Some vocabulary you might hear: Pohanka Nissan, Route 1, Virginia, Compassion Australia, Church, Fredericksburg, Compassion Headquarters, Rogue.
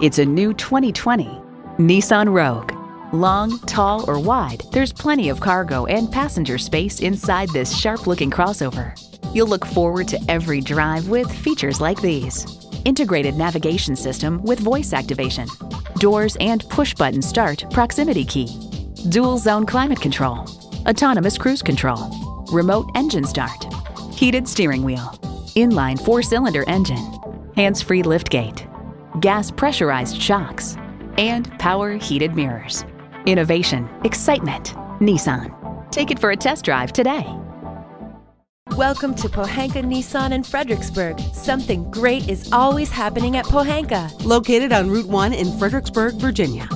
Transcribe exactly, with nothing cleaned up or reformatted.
It's a new twenty twenty Nissan Rogue. Long, tall, or wide, there's plenty of cargo and passenger space inside this sharp-looking crossover. You'll look forward to every drive with features like these: integrated navigation system with voice activation, doors and push-button start proximity key, dual-zone climate control, autonomous cruise control, remote engine start, heated steering wheel, inline four-cylinder engine, hands-free liftgate, gas pressurized shocks, and power heated mirrors. Innovation, excitement, Nissan. Take it for a test drive today. Welcome to Pohanka Nissan in Fredericksburg. Something great is always happening at Pohanka. Located on Route one in Fredericksburg, Virginia.